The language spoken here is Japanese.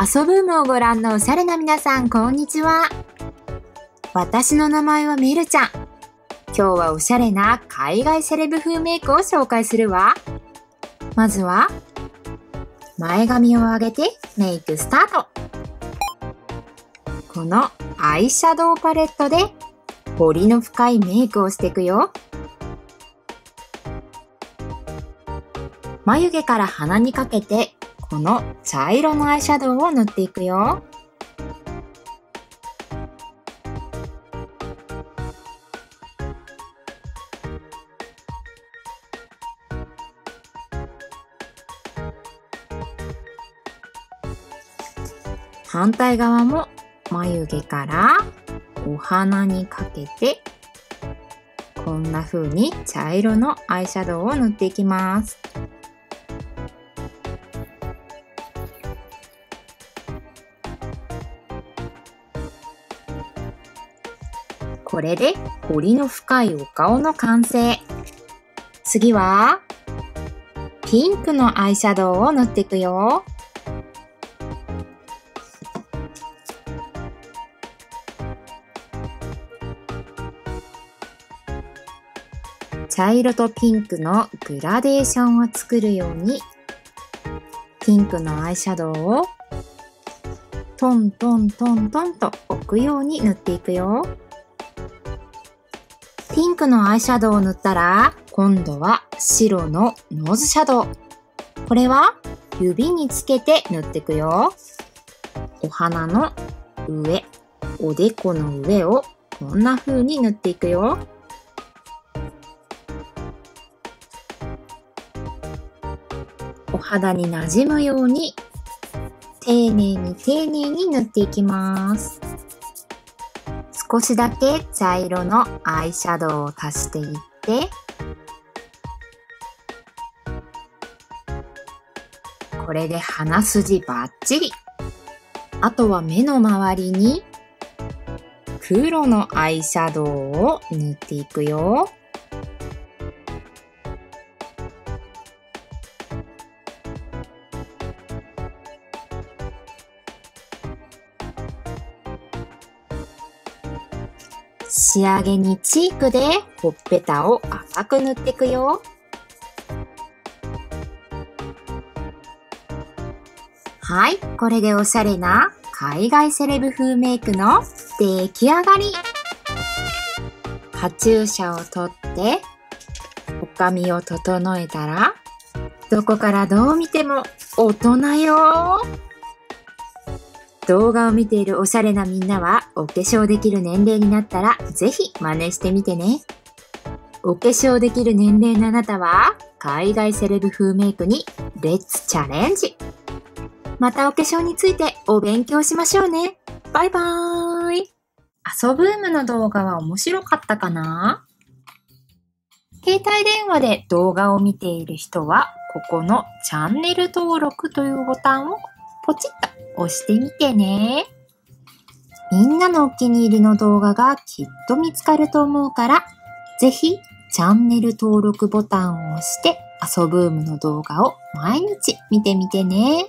遊ぶもをご覧のおしゃれな皆さん、こんにちは。私の名前はメルちゃん。今日はおしゃれな海外セレブ風メイクを紹介するわ。まずは前髪を上げてメイクスタート。このアイシャドウパレットで彫りの深いメイクをしていくよ。眉毛から鼻にかけてこの茶色のアイシャドウを塗っていくよ。反対側も眉毛からお鼻にかけてこんな風に茶色のアイシャドウを塗っていきます。これで彫りの深いお顔の完成。次はピンクのアイシャドウを塗っていくよ。茶色とピンクのグラデーションを作るようにピンクのアイシャドウをトントントントンと置くように塗っていくよ。ピンクのアイシャドウを塗ったら今度は白のノーズシャドウ。これは指につけて塗っていくよ。お鼻の上、おでこの上をこんな風に塗っていくよ。お肌になじむように丁寧に丁寧に塗っていきます。少しだけ茶色のアイシャドウを足していって、これで鼻筋バッチリ。あとは目の周りに黒のアイシャドウを塗っていくよ。仕上げにチークでほっぺたを赤く塗っていくよ。はい、これでおしゃれな海外セレブ風メイクの出来上がり。カチューシャを取ってお髪を整えたらどこからどう見ても大人よ。動画を見ているおしゃれなみんなはお化粧できる年齢になったらぜひ真似してみてね。お化粧できる年齢のあなたは海外セレブ風メイクにレッツチャレンジ。またお化粧についてお勉強しましょうね。バイバーイ。遊ぶーむの動画は面白かったかな？携帯電話で動画を見ている人はここのチャンネル登録というボタンをポチッと押してみてね。みんなのお気に入りの動画がきっと見つかると思うから、ぜひチャンネル登録ボタンを押して遊ぶーむの動画を毎日見てみてね。